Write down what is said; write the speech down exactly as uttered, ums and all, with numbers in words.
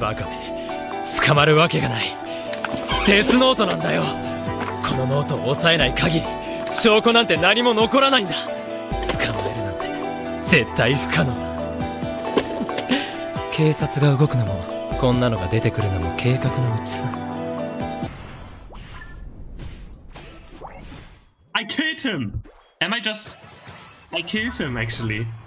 バカめ、捕まるわけがない。デスノートなんだよ。このノートを押さえない限り証拠なんて何も残らないんだ。捕まえるなんて絶対不可能だ。警察が動くのもこんなのが出てくるのも計画のうちさ。 I killed him! Am I just... I killed him actually.